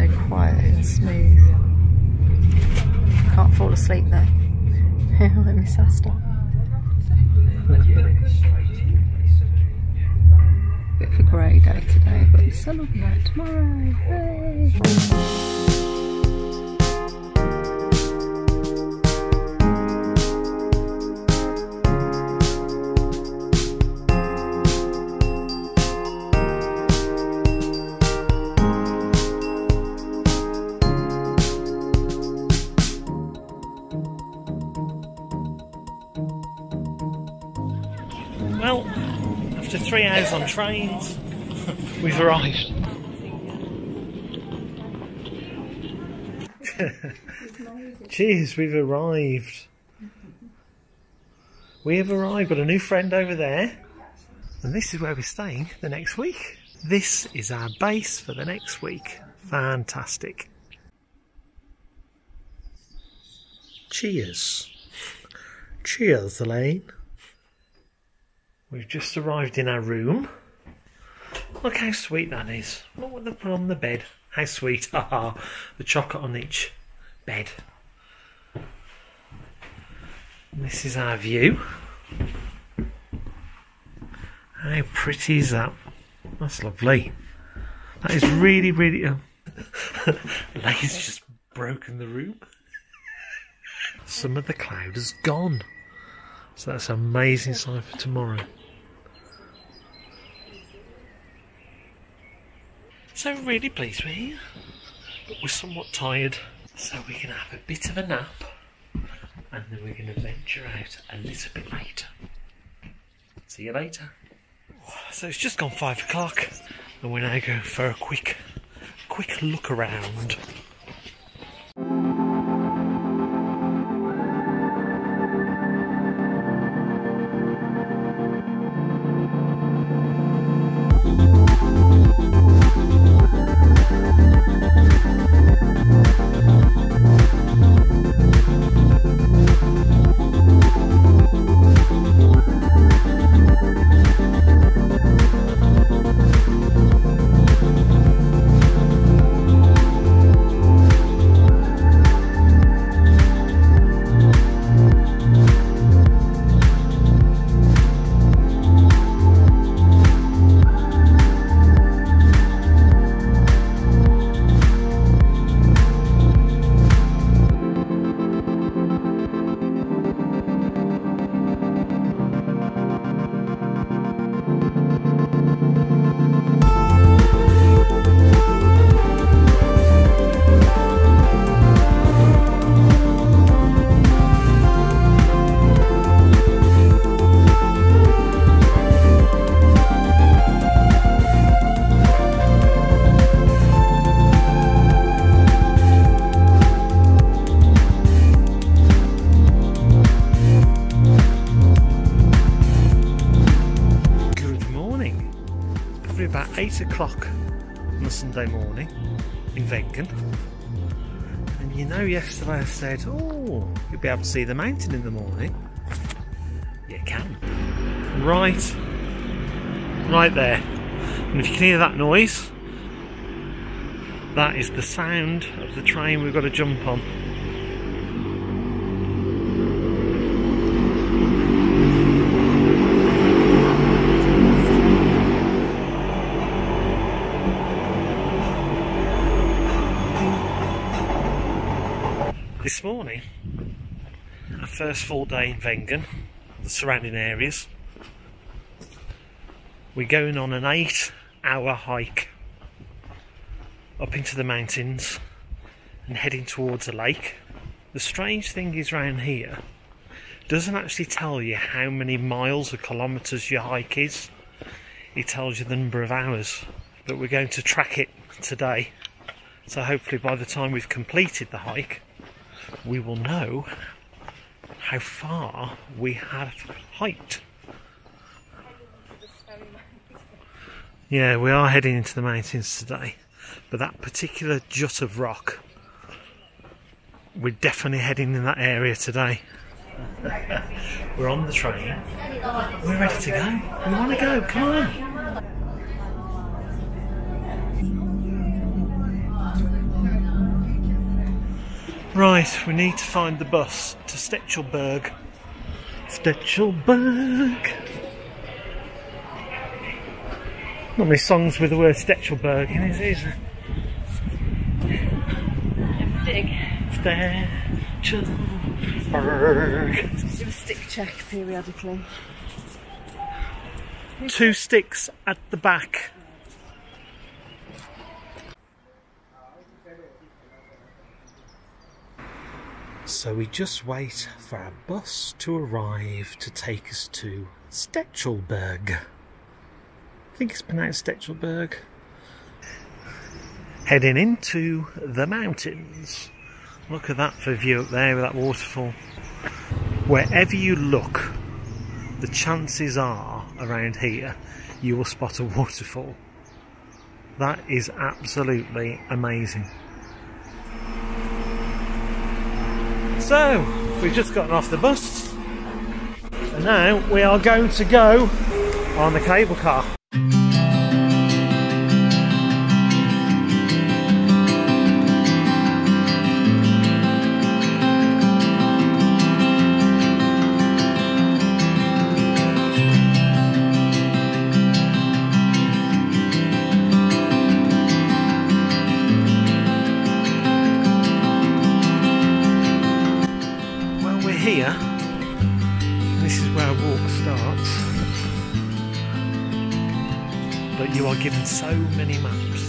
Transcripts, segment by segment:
so quiet and smooth. Can't fall asleep though. Let me Asta. Bit of a grey day today, but the sun will be out tomorrow. Yay! Well, after 3 hours on trains, we've arrived. Cheers, we've arrived. We have arrived, got a new friend over there. And this is where we're staying the next week. This is our base for the next week. Fantastic. Cheers. Cheers, Elaine. We've just arrived in our room. Look how sweet that is. Look what they've put on the bed. How sweet. Ah, the chocolate on each bed. And this is our view. How pretty is that? That's lovely. That is really, really... Oh. Lane's just broken the room. Some of the cloud has gone. So that's an amazing sign for tomorrow. So really pleased we're here, but we're somewhat tired, so we're going to have a bit of a nap and then we're going to venture out a little bit later. See you later. So it's just gone 5 o'clock and we're now going for a quick look around. About 8 o'clock on a Sunday morning in Wengen, and you know yesterday I said, oh, you'll be able to see the mountain in the morning. You can. Right there. And if you can hear that noise, that is the sound of the train we've got to jump on. This morning, our first full day in Wengen, the surrounding areas, we're going on an 8-hour hike up into the mountains and heading towards a lake. The strange thing is around here, it doesn't actually tell you how many miles or kilometres your hike is, it tells you the number of hours, but we're going to track it today, so hopefully by the time we've completed the hike we will know how far we have hiked. Yeah, we are heading into the mountains today, but that particular jut of rock, we're definitely heading in that area today. We're on the train, we're ready to go, we want to go, come on! Right, we need to find the bus to Stechelberg. Stechelberg! Not many songs with the word Stechelberg in it, is there? Stechelberg. Do a stick check periodically. Two sticks at the back. So we just wait for our bus to arrive to take us to Stechelberg. I think it's pronounced Stechelberg. Heading into the mountains. Look at that for a view up there with that waterfall. Wherever you look, the chances are around here you will spot a waterfall. That is absolutely amazing. So, we've just gotten off the bus and now we are going to go on the cable car. Given so many maps,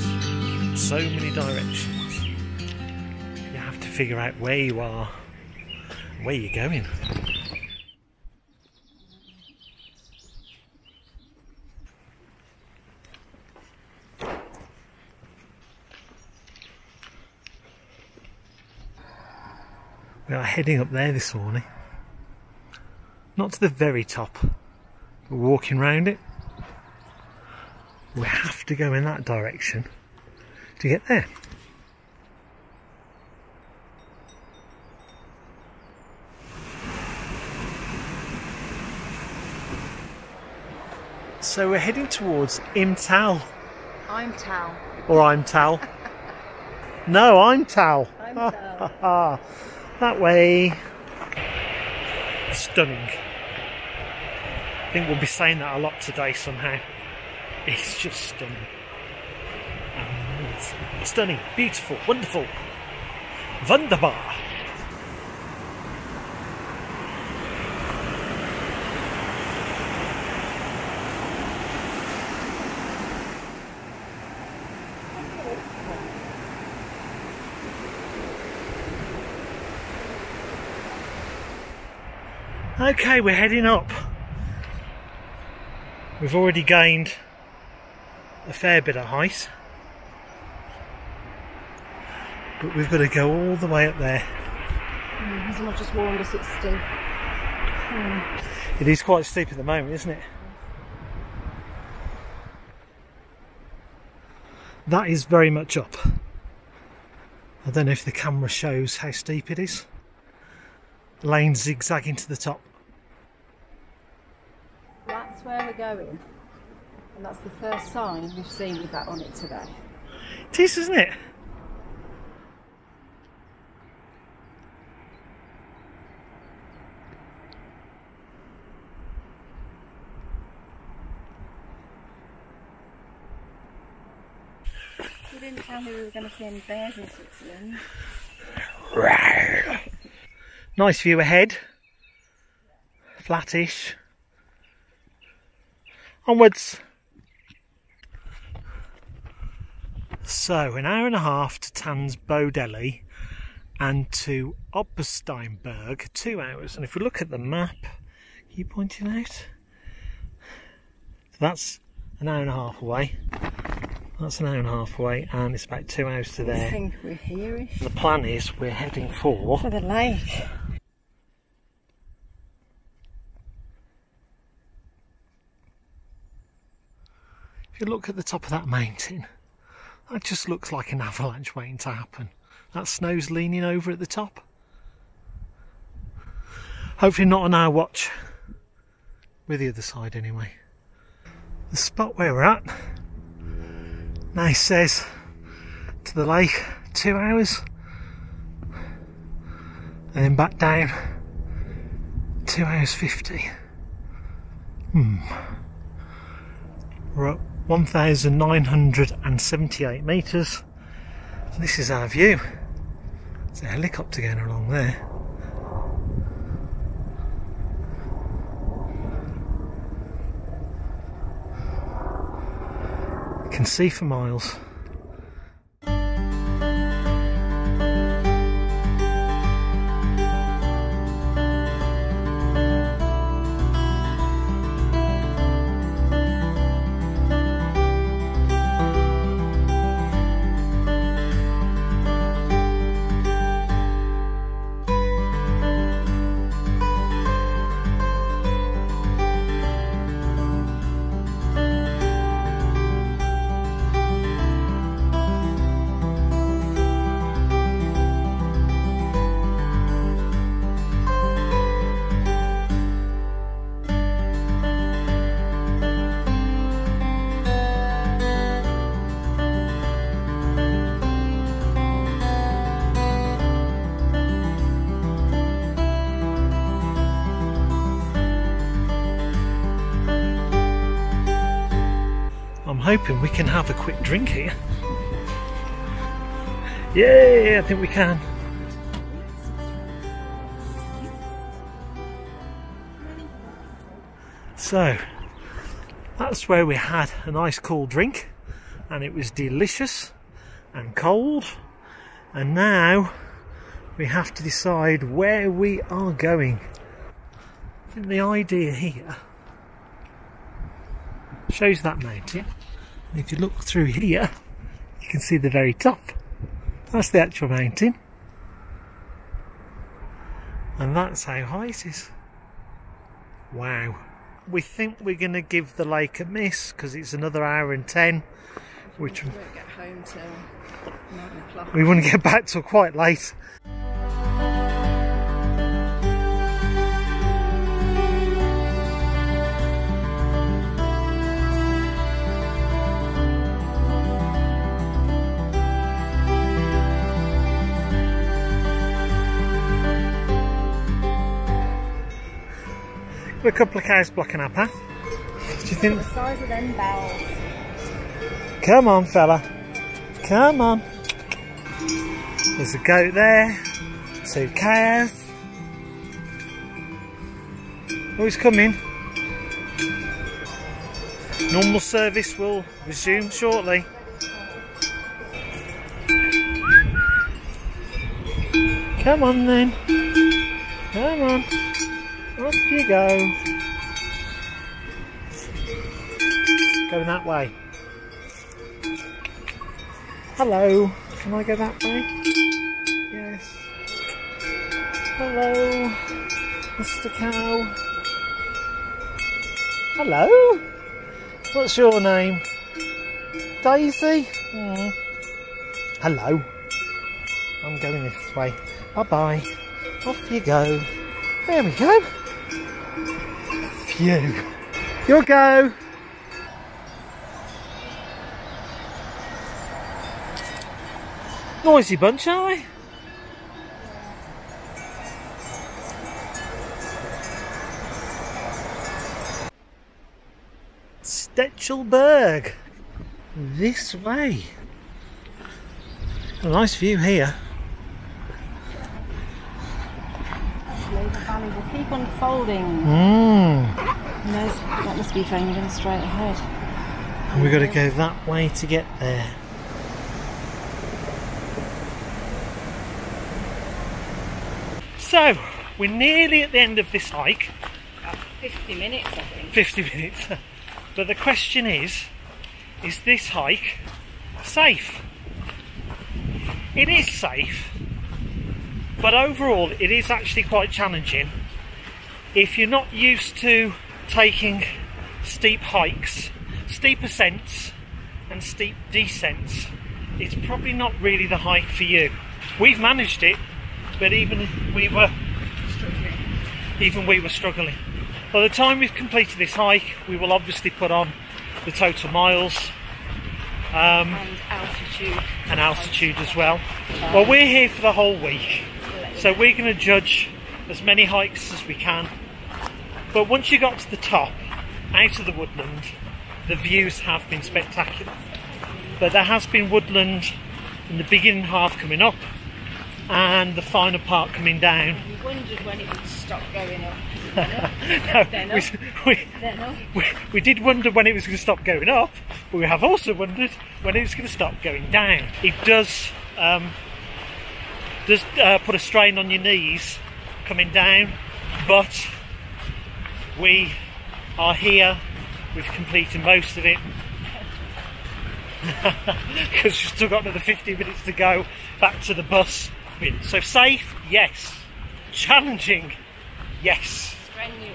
so many directions, you have to figure out where you are, where you're going. We are heading up there this morning, not to the very top, but walking round it. We have to go in that direction to get there. So we're heading towards Im Tal. I'm Tal. Or I'm Tal. No, I'm Tal. I'm Tal. That way. Stunning. I think we'll be saying that a lot today somehow. It's just stunning. Stunning, beautiful, wonderful. Wunderbar. Okay, we're heading up. We've already gained a fair bit of height, but we've got to go all the way up there. As much as warned us, it's steep. It is quite steep at the moment, isn't it? That is very much up. I don't know if the camera shows how steep it is. Lane zigzagging to the top. That's where we're going. And that's the first sign we've seen with that on it today. It is, isn't it? You didn't tell me we were going to see any bears in Switzerland. Nice view ahead. Flattish. Onwards. So, an hour and a half to Tans Bodeli and to Obersteinberg, 2 hours. And if we look at the map, you pointing out? So that's an hour and a half away. That's an hour and a half away, and it's about 2 hours to there. I think we're here-ish. The plan is we're heading for the lake. If you look at the top of that mountain, that just looks like an avalanche waiting to happen. That snow's leaning over at the top. Hopefully not on our watch. We're the other side anyway. The spot where we're at now says to the lake 2 hours. and then back down 2 hours 50. We're up 1978 metres. This is our view. There's a helicopter going along there. You can see for miles. Hoping we can have a quick drink here. Yay, I think we can. So that's where we had an ice cold drink and it was delicious and cold, and now we have to decide where we are going. I think the idea here shows that mountain. If you look through here, you can see the very top. That's the actual mountain. And that's how high it is. Wow. We think we're going to give the lake a miss because it's another 1 hour and 10. Which we won't get home till 9 o'clock. We wouldn't get back till quite late. A couple of cows blocking our path. Do you think the size of them bells? Come on, fella. Come on. There's a goat there. 2 cows. Oh, he's coming. Normal service will resume shortly. Come on then. Come on. Off you go. Going that way. Hello. Can I go that way? Yes. Hello, Mr. Cow. Hello. What's your name? Daisy? Mm. Hello. I'm going this way. Bye-bye. Off you go. There we go. Phew. You'll go. Noisy bunch, aren't we? Stechelberg. This way. A nice view here. Will keep unfolding. That must be going straight ahead. And we've got to go that way to get there. So, we're nearly at the end of this hike. About 50 minutes, I think. 50 minutes. But the question is this hike safe? It is safe. But overall, it is actually quite challenging. If you're not used to taking steep hikes, steep ascents and steep descents, it's probably not really the hike for you. We've managed it, but even we were struggling. By the time we've completed this hike, we will obviously put on the total miles. And altitude as well. Well, we're here for the whole week. So we're going to judge as many hikes as we can. But once you got to the top, out of the woodland, the views have been spectacular. But there has been woodland in the beginning half coming up and the final part coming down. We wondered when it would stop going up. We did wonder when it was going to stop going up, but we have also wondered when it was going to stop going down. It does put a strain on your knees coming down, but we are here. We've completed most of it because we've still got another 50 minutes to go back to the bus. So safe, yes. Challenging, yes. Strenuous,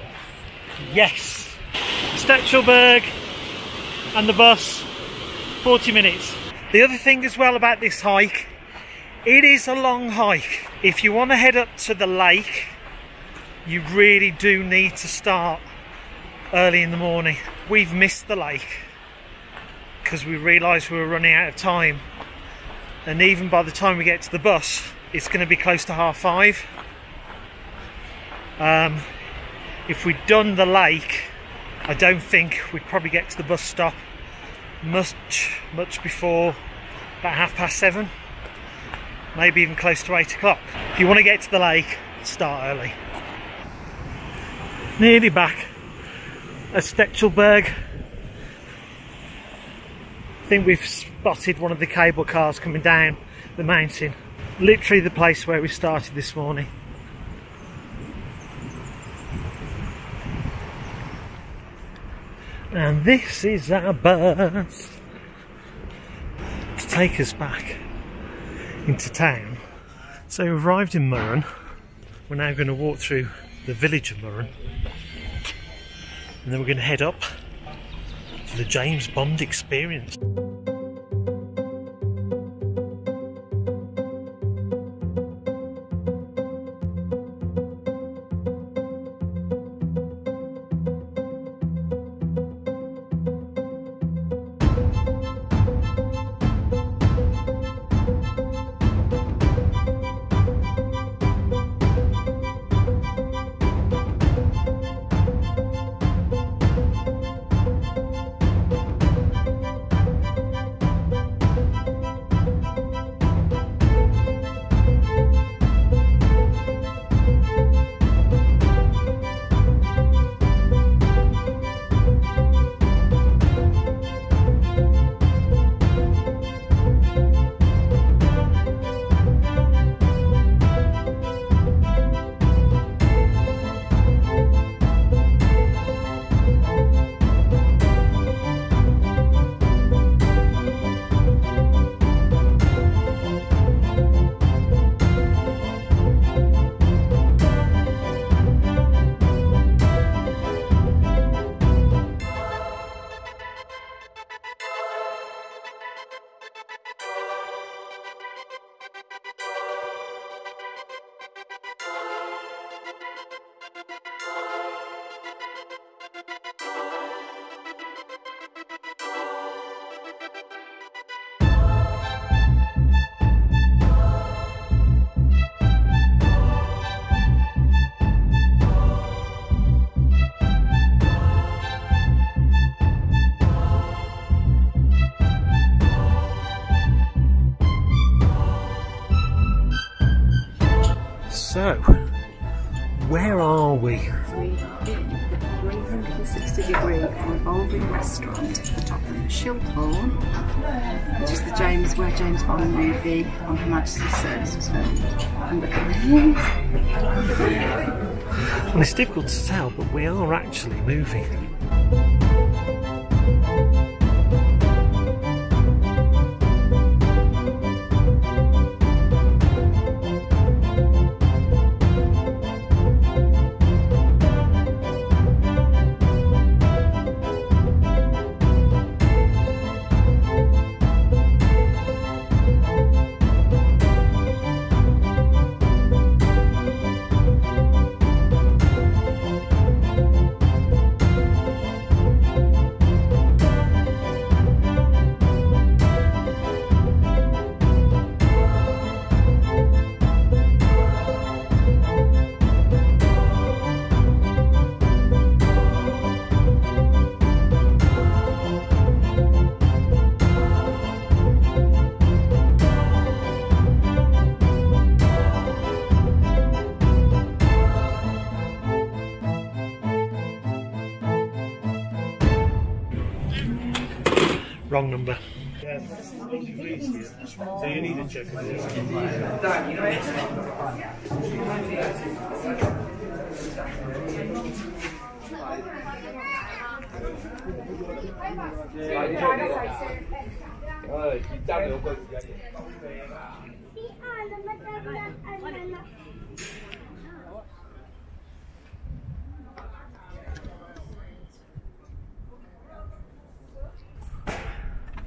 yes. Stechelberg and the bus, 40 minutes. The other thing as well about this hike, it is a long hike. If you want to head up to the lake, you really do need to start early in the morning. We've missed the lake because we realised we were running out of time, and even by the time we get to the bus it's going to be close to 5:30. If we'd done the lake, I don't think we'd probably get to the bus stop much before about 7:30, maybe even close to 8 o'clock. If you want to get to the lake, start early. Nearly back at Stechelberg. I think we've spotted one of the cable cars coming down the mountain, literally the place where we started this morning. And this is our bus to take us back into town. So we've arrived in Murren. We're now going to walk through the village of Murren, and then we're going to head up for the James Bond experience. So, where are we? We are in 60 degree revolving restaurant at the top of the Schilthorn, which is where James Bond movie on Her Majesty's Service was filmed. And look at the views. Well, it's difficult to tell, but we are actually moving. Wrong number. Yes. So you need to check it.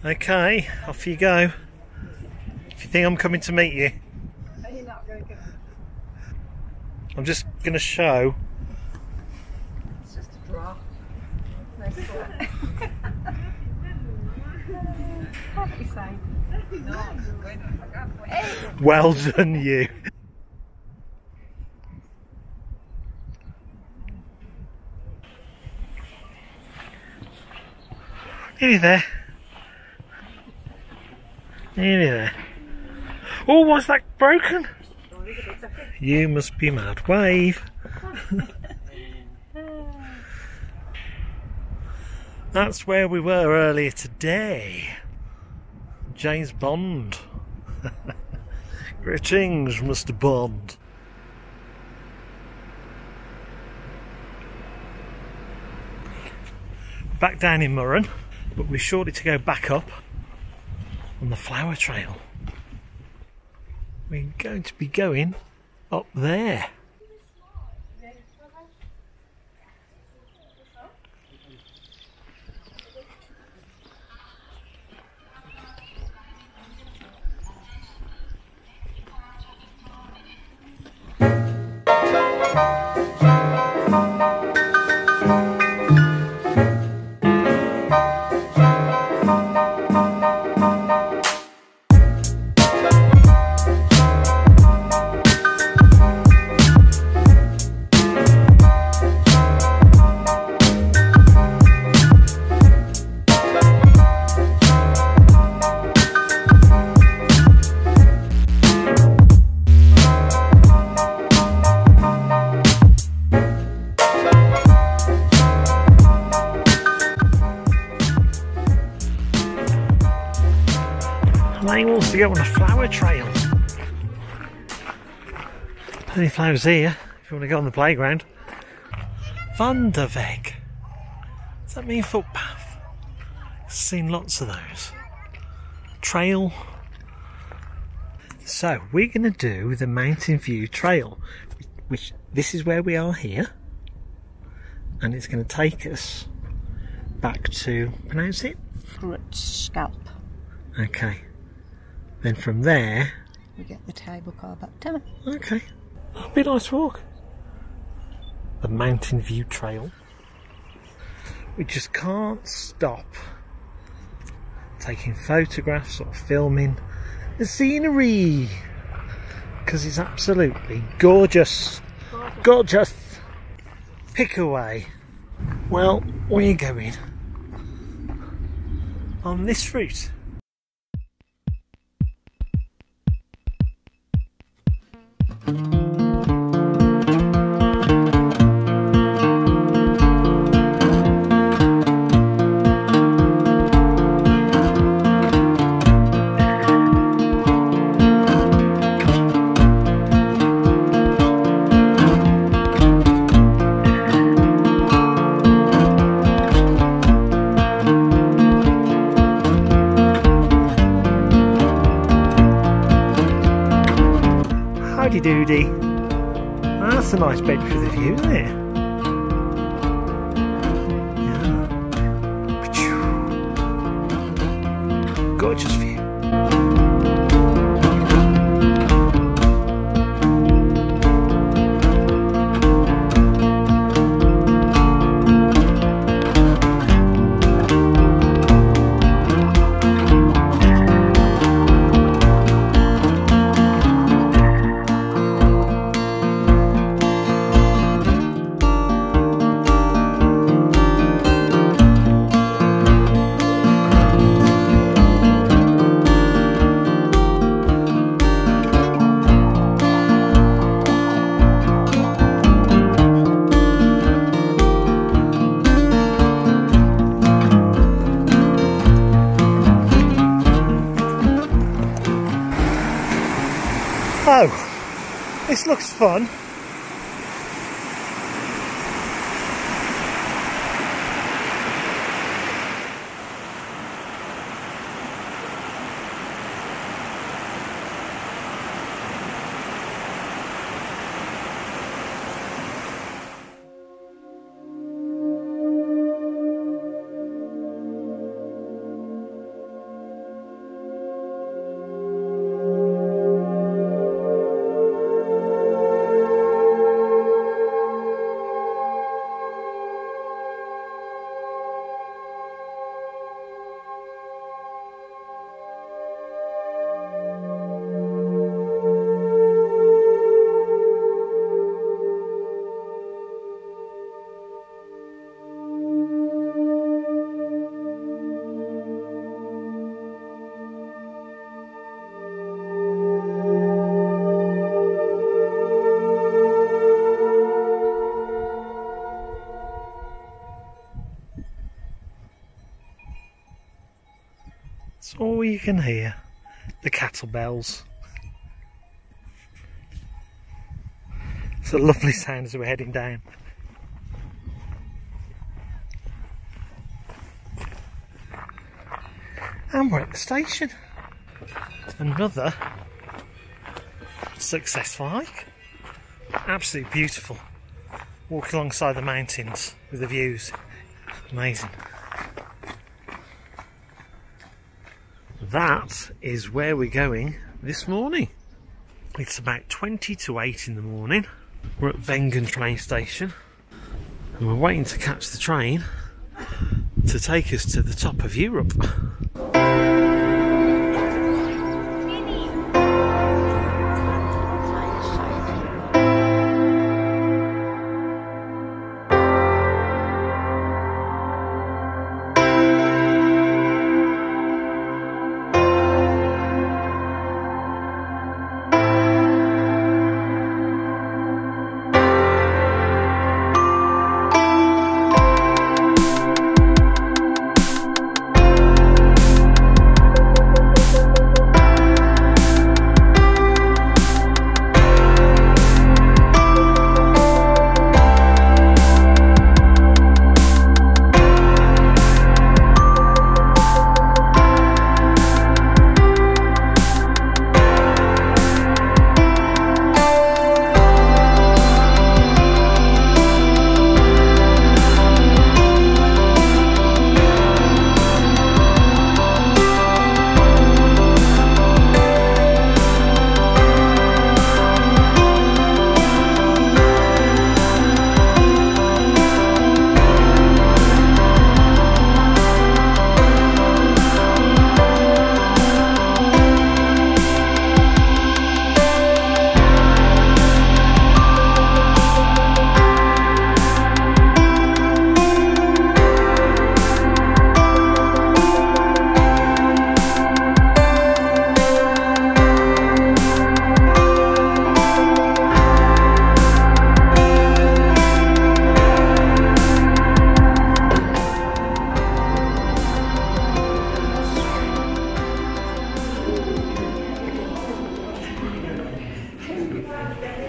Okay, off you go. If you think I'm coming to meet you, I'm just going to show. It's just a draft. Nice one. Well done, you. Are you there? Anyway. Oh, was that broken? You must be mad. Wave. That's where we were earlier today. James Bond. Greetings, Mr. Bond. Back down in Murren, but we're shortly to go back up on the flower trail. We're going to be going up there. To go on a flower trail. Plenty of flowers here if you want to go on the playground. Wunderweg. Does that mean footpath? I've seen lots of those. Trail. So we're going to do the Mountain View Trail, which this is where we are here, and it's going to take us back to, pronounce it? Rutschalp. Okay. Then from there we get the table car back down. Okay. That'll be a nice walk. The Mountain View Trail. We just can't stop taking photographs or filming the scenery, because it's absolutely gorgeous. Gorgeous. Pick away. Well, we're going on this route. Doody. That's a nice bed for the view, isn't it? Yeah. Gorgeous view. So, this looks fun. It's all you can hear, the cattle bells. It's a lovely sound as we're heading down. And we're at the station. Another successful hike. Absolutely beautiful. Walk alongside the mountains with the views. Amazing. That is where we're going this morning. It's about 20 to 8 in the morning. We're at Wengen train station and we're waiting to catch the train to take us to the top of Europe.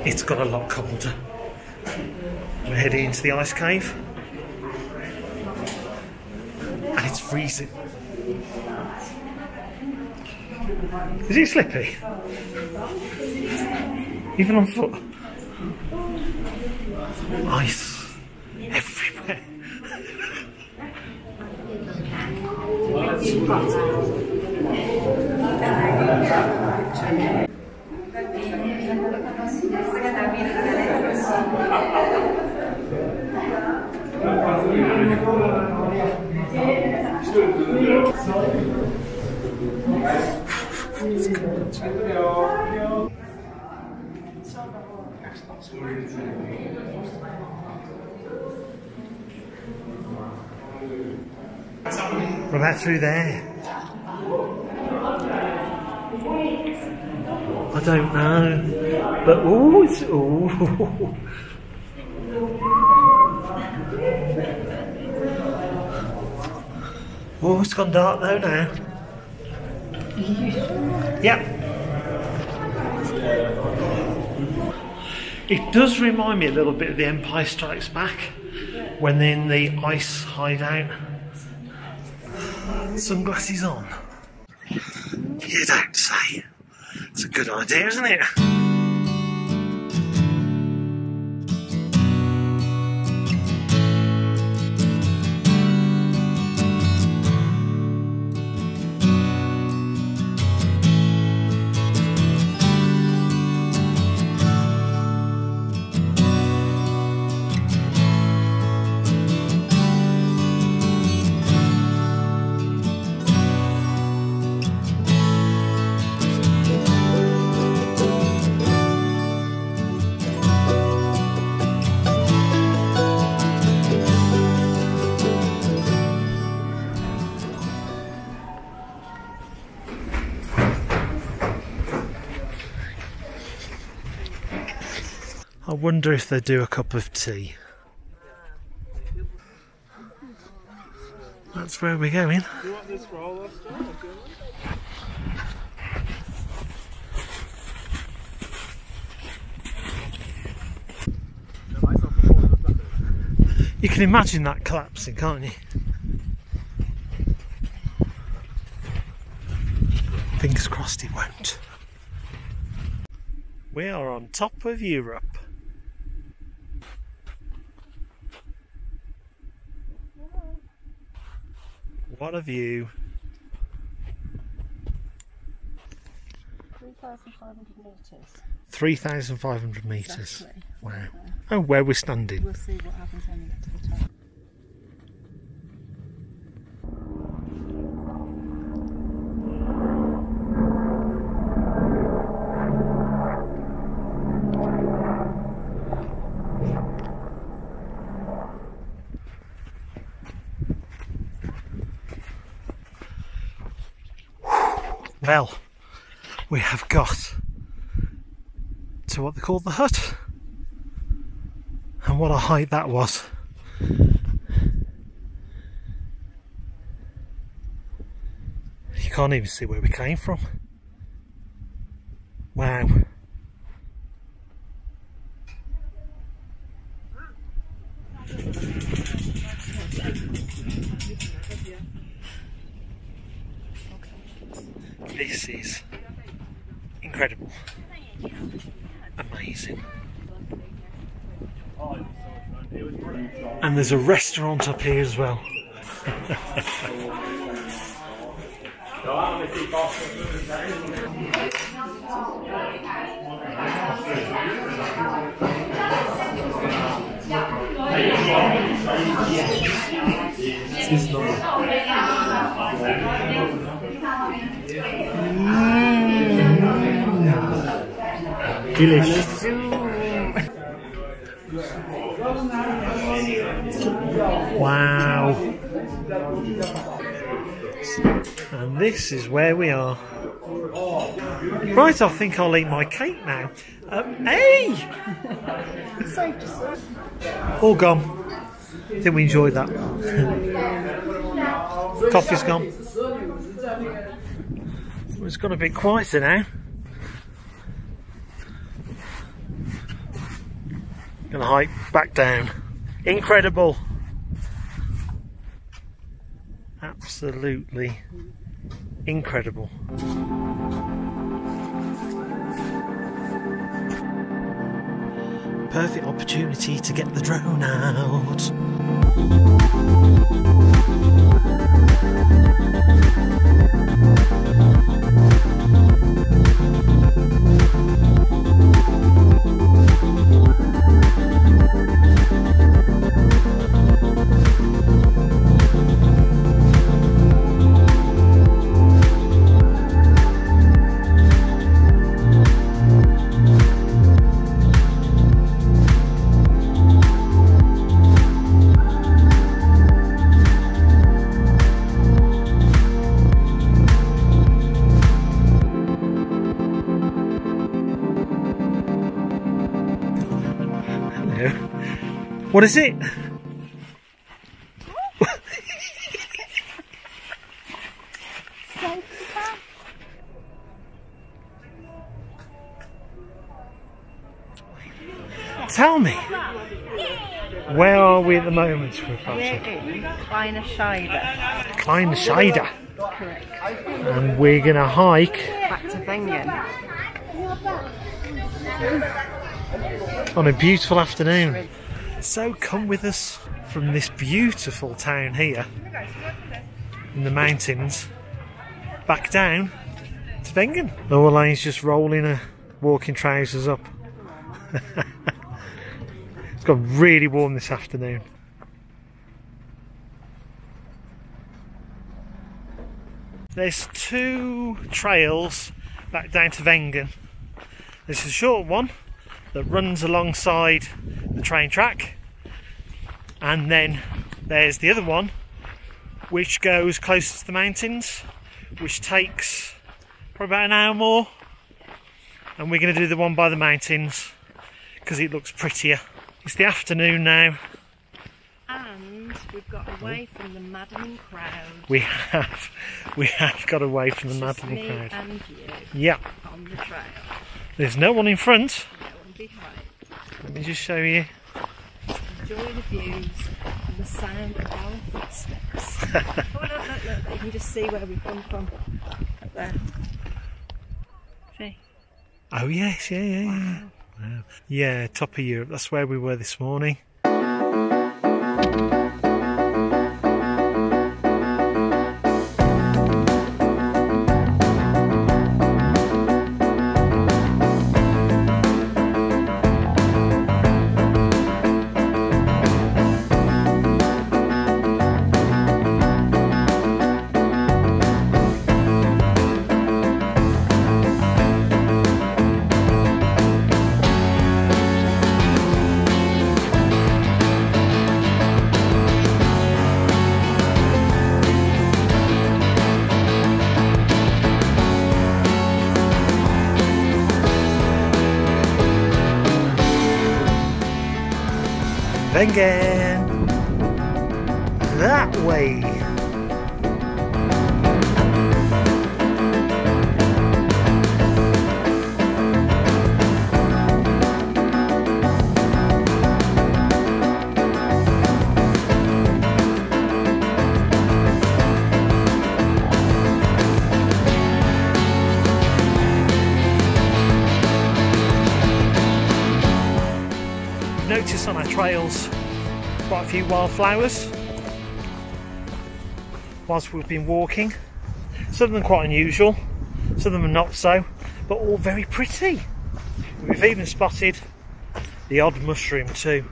It's got a lot colder. We're heading into the ice cave and it's freezing. Is it slippy? Even on foot? Ice everywhere. We're about through there. I don't know, but oh, it's oh. Oh, it's gone dark though now. Yep. It does remind me a little bit of The Empire Strikes Back, when they're in the ice hideout. Sunglasses on. You don't say. It's a good idea, isn't it? I wonder if they do a cup of tea. That's where we're going. You want this roll off still? You can imagine that collapsing, can't you? Fingers crossed it won't. We are on top of Europe. What a view. 3,500 metres. 3,500 metres. Exactly. Wow. Okay. Oh, where we're standing. We'll see what happens when we get to the top. Well, we have got to what they call the hut, and what a height that was. You can't even see where we came from. Wow. This is incredible, amazing. And there's a restaurant up here as well. Delicious. Wow. And this is where we are. Right, I think I'll eat my cake now. Hey! All gone. I think we enjoyed that. Coffee's gone. It's got a bit quieter now. Gonna hike back down. Incredible. Absolutely incredible. Perfect opportunity to get the drone out. What is it? Tell me, where are we at the moment? We're in Kleine Scheidegg. Kleine Scheidegg. Correct. And we're going to hike back to Wengen on a beautiful afternoon. So come with us from this beautiful town here in the mountains back down to Wengen. Lorelaine's just rolling her walking trousers up. It's got really warm this afternoon. There's two trails back down to Wengen. There's a short one that runs alongside the train track, and then there's the other one which goes closer to the mountains, which takes probably about an hour more, and we're going to do the one by the mountains because it looks prettier. It's the afternoon now. We've got away from the maddening crowd. We have got away from the maddening crowd. And you. Yeah. On the trail. There's no one in front. No one behind. Let me just show you. Enjoy the views and the sound of our footsteps. Oh, look, you can just see where we've come from. Up there. See? Oh yes, yeah. Wow. Wow. Yeah, top of Europe. That's where we were this morning. Wengen, that way. Notice on our trails quite a few wildflowers whilst we've been walking. Some of them quite unusual, some of them not so, but all very pretty. We've even spotted the odd mushroom too.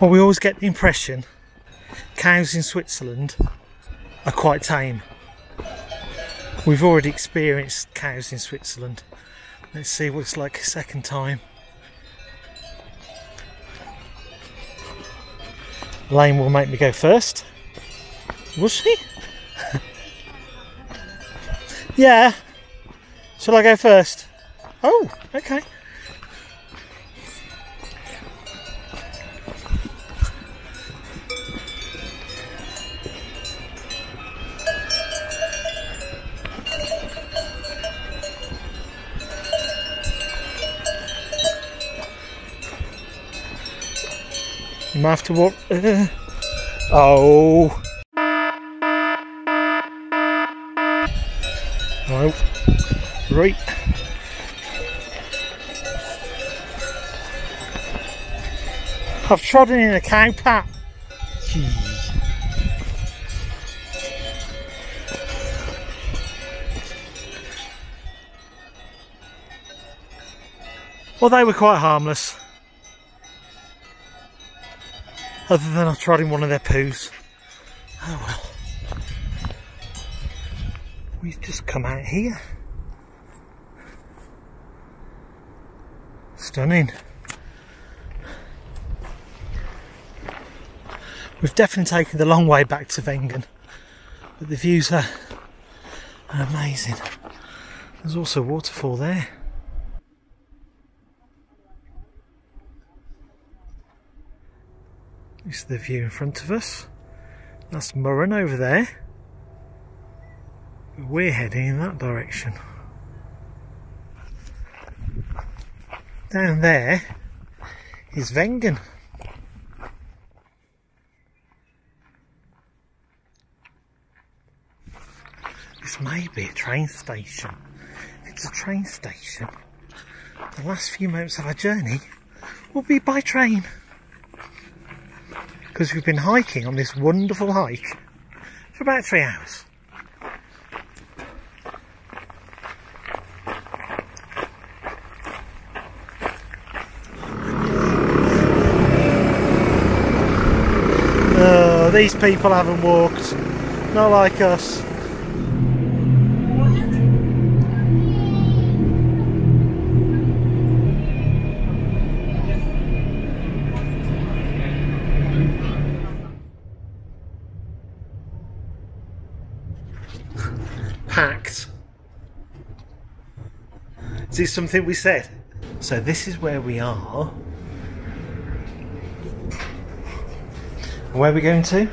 Well, we always get the impression cows in Switzerland are quite tame. We've already experienced cows in Switzerland. Let's see what it's like a second time. Lane will make me go first. Will she? Yeah. Shall I go first? Oh, okay. You might have to walk. Oh. Right. I've trodden in a cow pat. Jeez. Well, they were quite harmless. Other than I trod in one of their poos. Oh well. We've just come out here. Stunning. We've definitely taken the long way back to Wengen, but the views are amazing. There's also a waterfall there. This is the view in front of us. That's Murren over there. We're heading in that direction. Down there is Wengen. This may be a train station. If it's a train station, the last few moments of our journey will be by train. Because we've been hiking on this wonderful hike for about 3 hours. These people haven't walked, not like us. Packed. Is this something we said? So this is where we are. Where are we going to?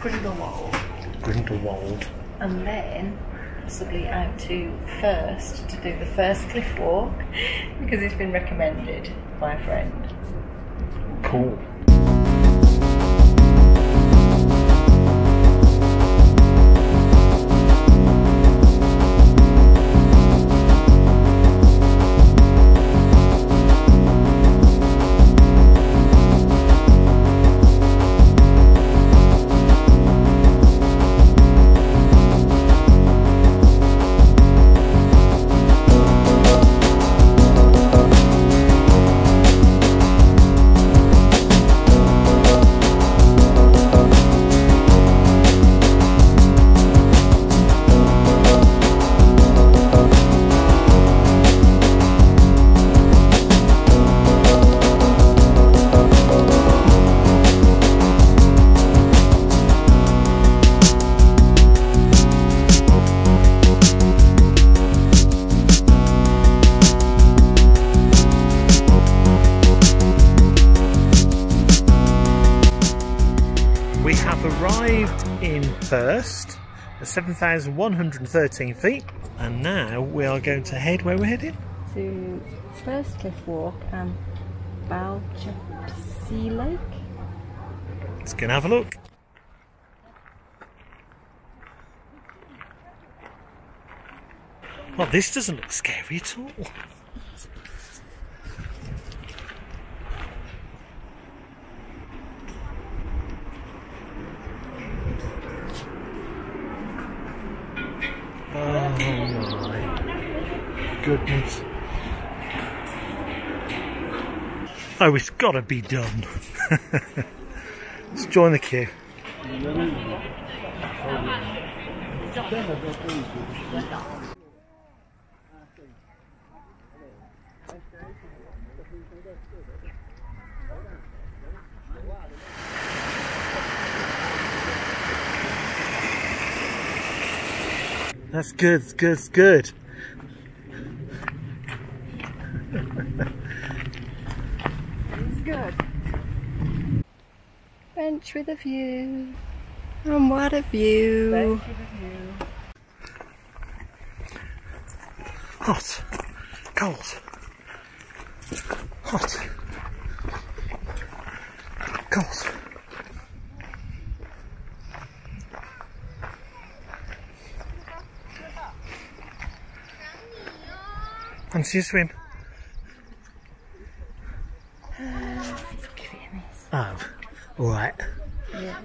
Grindelwald. Grindelwald. And then possibly out to First to do the First Cliff Walk because it's been recommended by a friend. Cool. First at 7,113 feet, and now we are going to head where we're heading to First Cliff Walk and Bachalp Lake. Let's go and have a look. Well, this doesn't look scary at all. Goodness. Oh, it's gotta be done. Let's join the queue. That's good, that's good, that's good. It's good. Bench with a view. And what a view. Bench with a view. Hot. Cold. Hot. Cold. Fancy a swim? Oh, all right. Yeah.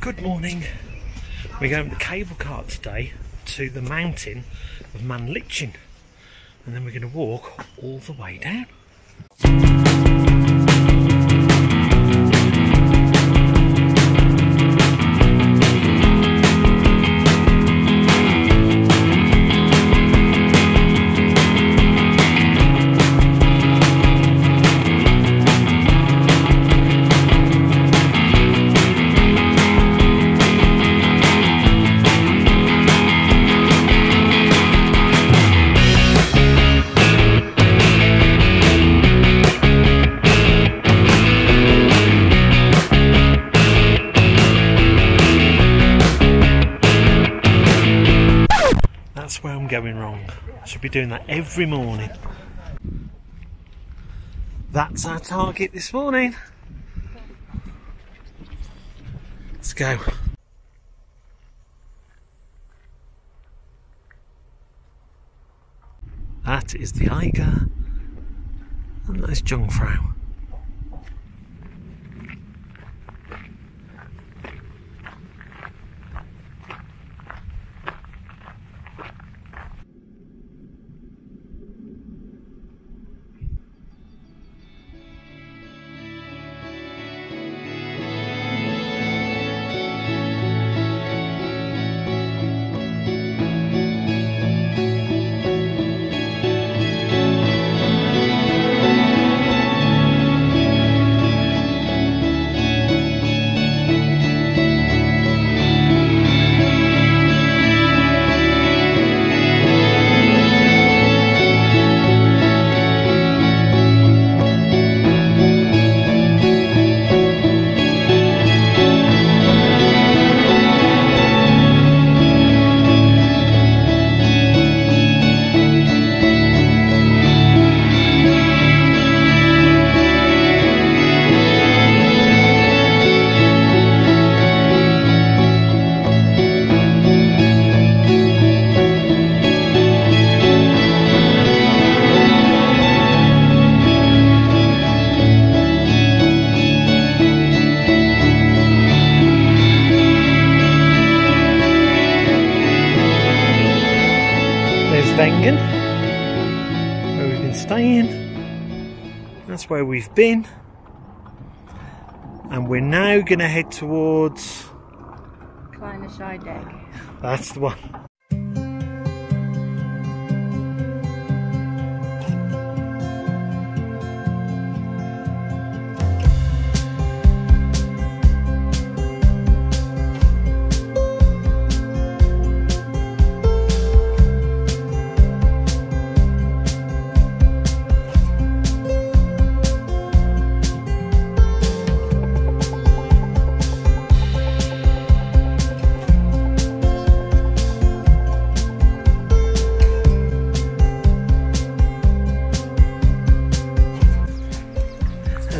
Good morning. We're going with the cable car today to the mountain of Männlichen, and then we're going to walk all the way down. Going wrong. I should be doing that every morning. That's our target this morning. Let's go. That is the Eiger and that is Jungfrau. Wengen, where we've been staying, that's where we've been, and we're now going to head towards Kleine Scheidegg. That's the one.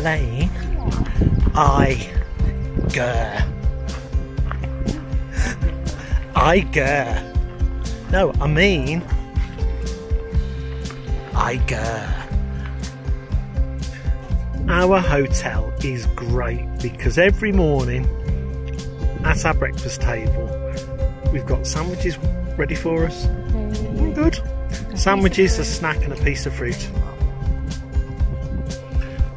playing Eiger. No, I mean Eiger. Our hotel is great because every morning at our breakfast table we've got sandwiches ready for us. Good. Sandwiches, a snack and a piece of fruit.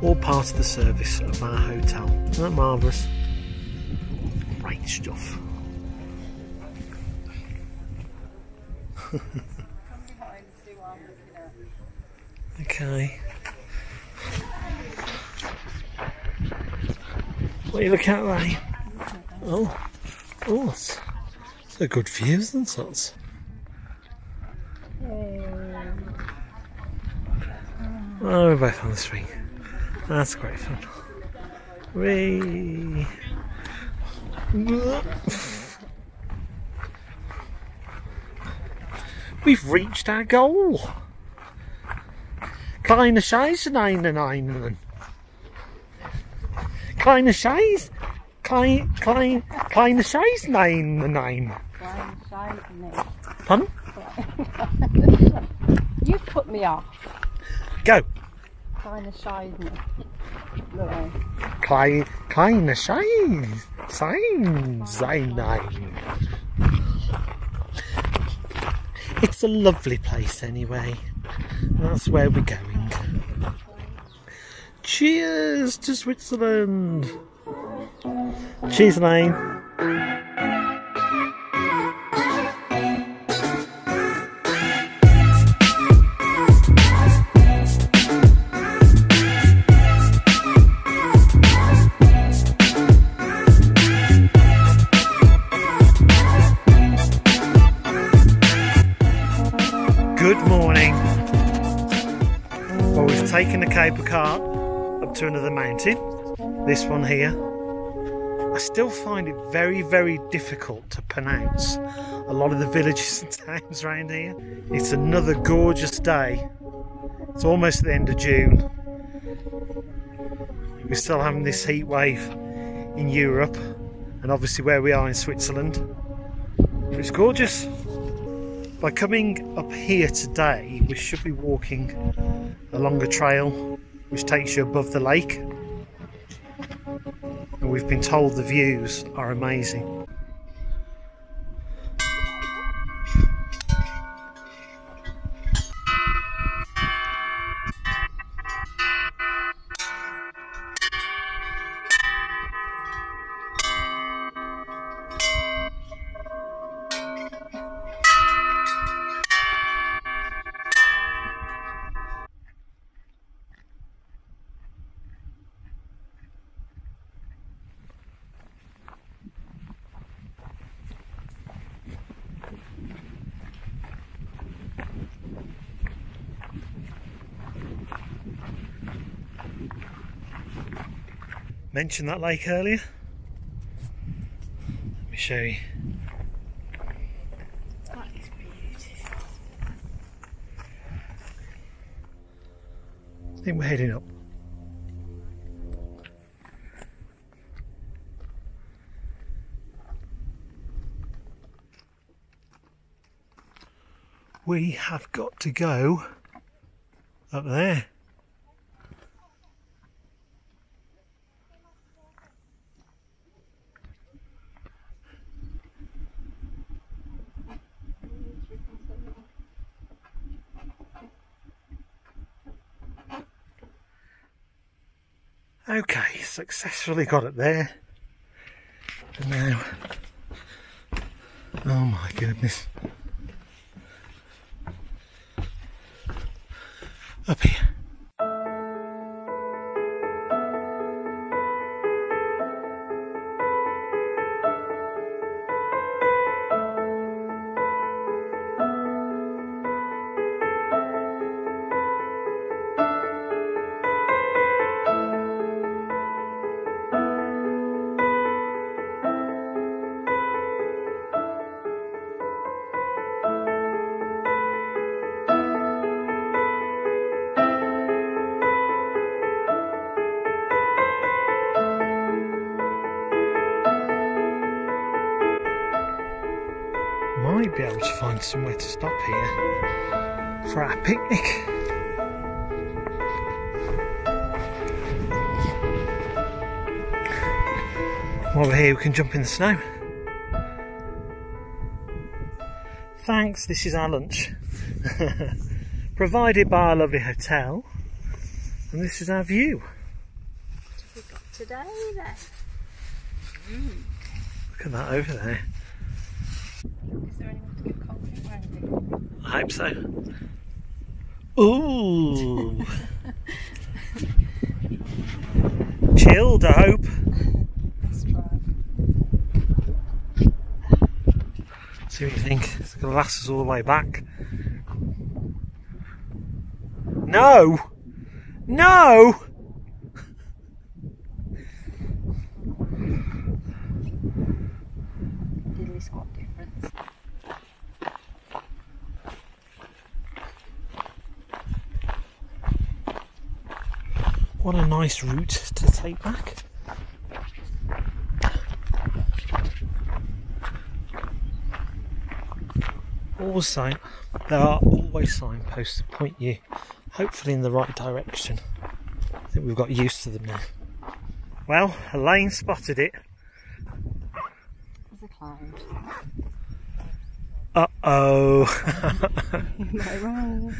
All part of the service of our hotel. Isn't that marvellous? Great stuff. Okay. What are you looking at, Ray? Oh, oh, they're good views and sorts. Oh, we're both on the swing. That's great fun. Whee! We've reached our goal. Kleine Scheidegg. Kleine Scheidegg. Kleine Scheidegg. Pardon? You've put me off. Go. Kleine Scheidegg. Kleine Scheidegg. It's a lovely place anyway. That's where we're going. Cheers to Switzerland. Cheers, Lane. Good morning. Well, we've taken the cable car up to another mountain, this one here. I still find it very, very difficult to pronounce a lot of the villages and towns around here. It's another gorgeous day. It's almost the end of June. We're still having this heat wave in Europe and obviously where we are in Switzerland. But it's gorgeous. By coming up here today, we should be walking along a trail which takes you above the lake. And we've been told the views are amazing. Mentioned that lake earlier. Let me show you. That is beautiful. I think we're heading up. We have got to go up there. Okay, successfully got it there. And now, oh my goodness. Up here. should be able to find somewhere to stop here for our picnic. While we're here we can jump in the snow. Thanks, this is our lunch. Provided by our lovely hotel, and this is our view. What have we got today then? Mm. Look at that over there. Is there anyone to get coffee or anything? I hope so. Ooh! Chilled, I hope. Let's try. See what you think. It's going to last us all the way back. No! No! Diddly squat difference. What a nice route to take back. Always sign. There are always signposts that point you hopefully in the right direction. I think we've got used to them now. Well, Elaine spotted it. There's a cloud. Uh-oh. You're wrong.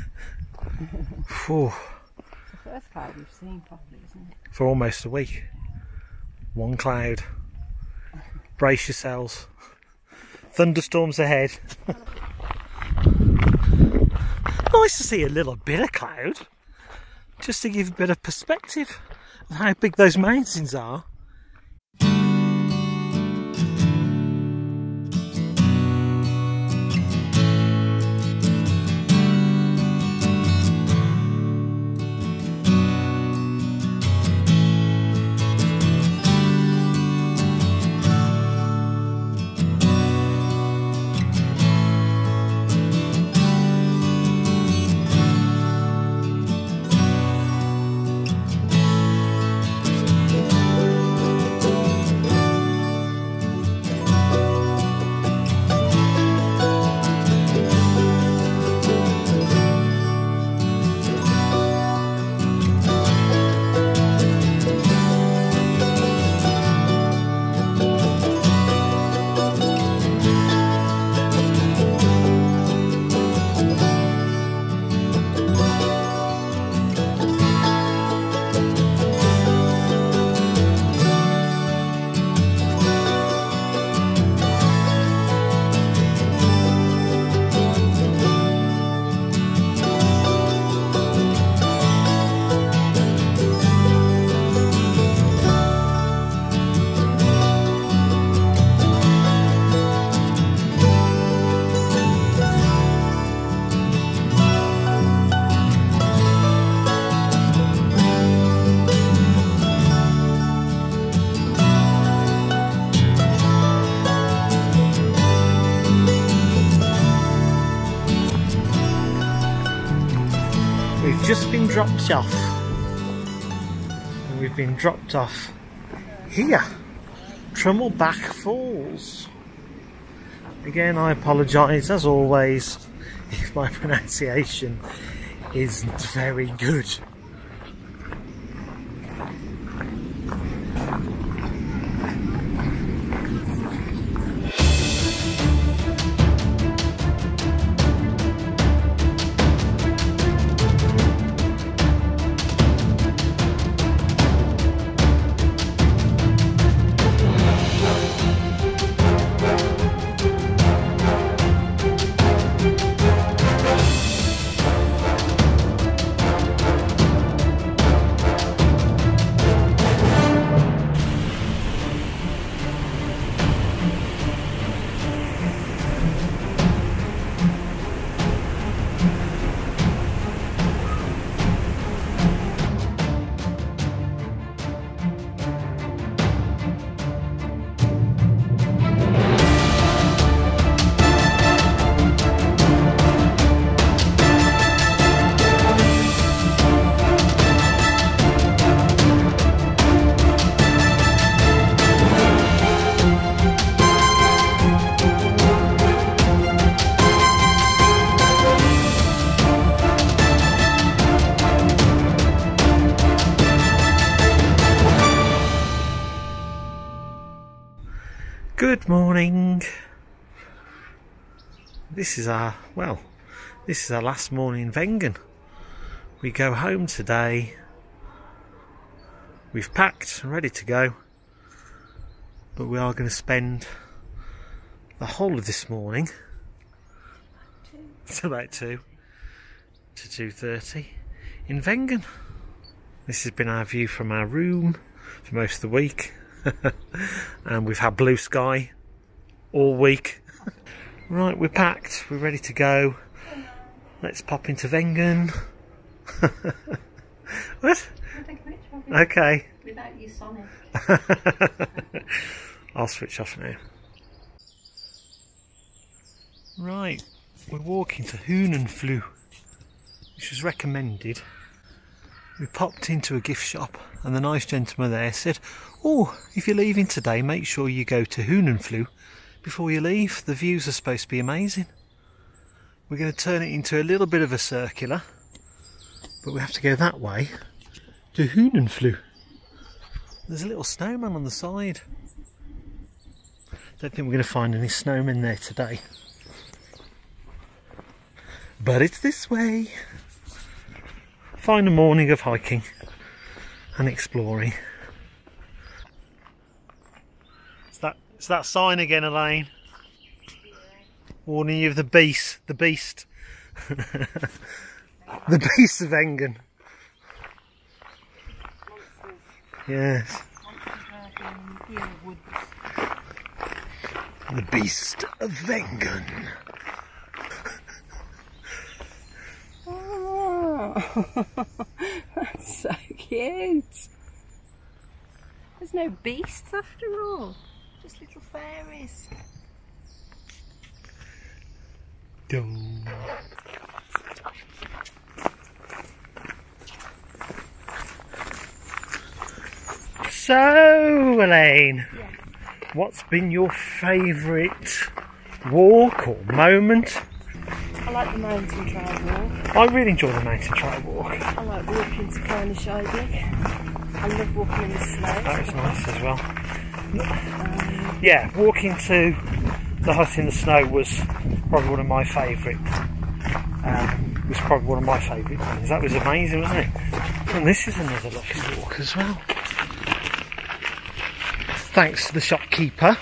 Phew. It's the first cloud we've seen probably, isn't it? For almost a week. One cloud. Brace yourselves. Thunderstorms ahead. Nice to see a little bit of cloud, just to give a bit of perspective of how big those mountains are. Dropped off, and we've been dropped off here, Trummelbach Falls. Again, I apologise as always if my pronunciation isn't very good. Good morning. This is our last morning in Wengen. We go home today. We've packed and ready to go, but we are going to spend the whole of this morning, it's about 2 to 2:30 in Wengen. This has been our view from our room for most of the week. And we've had blue sky all week. Right, we're packed, we're ready to go. Let's pop into Wengen. What? I'll take a picture of you. Okay. Without you, Sonic. I'll switch off now. Right, we're walking to Hunnenfluh, which was recommended. We popped into a gift shop and the nice gentleman there said, "Oh, if you're leaving today, make sure you go to Hunnenfluh before you leave. The views are supposed to be amazing." We're going to turn it into a little bit of a circular, but we have to go that way to Hunnenfluh. There's a little snowman on the side. Don't think we're going to find any snowmen there today. But it's this way. Final morning of hiking and exploring. It's that sign again, Elaine. Warning you of the beast, the beast of Wengen. Yes, the beast of Wengen. That's so cute. There's no beasts after all, just little fairies. So, Elaine, yes. What's been your favourite walk or moment? I like the mountain trail walk. I really enjoy the mountain trail walk. I like walking to Kernish-Ivy. I love walking in the snow. That is nice as well. Yeah, walking to the hut in the snow was probably one of my favourite. Things. That was amazing, wasn't it? And this is another lovely walk as well. Thanks to the shopkeeper.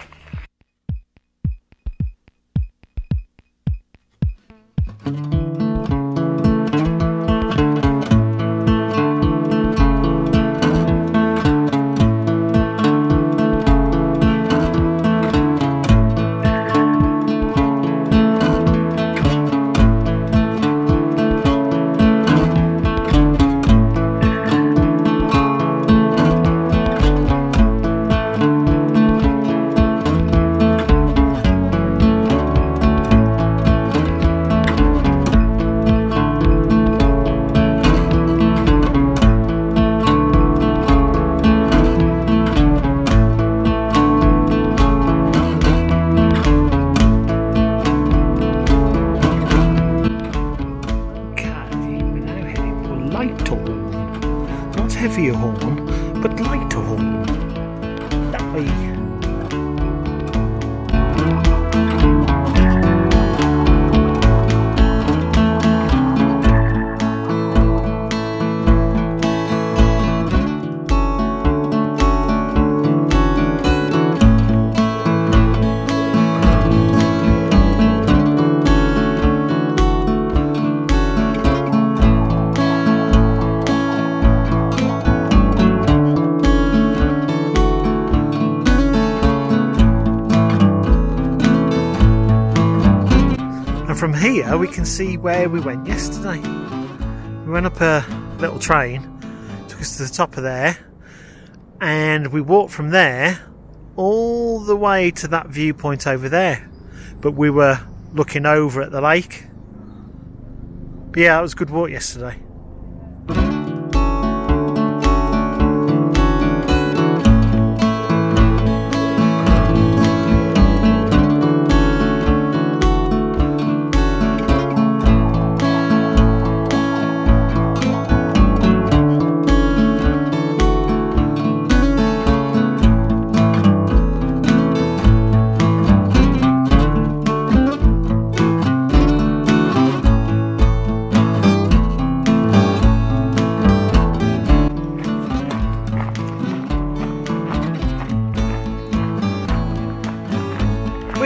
From here we can see where we went yesterday. We went up a little train, took us to the top of there, and we walked from there all the way to that viewpoint over there, but we were looking over at the lake. But yeah, it was a good walk yesterday.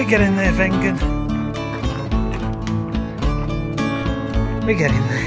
We're getting there, Wengen. We're getting there.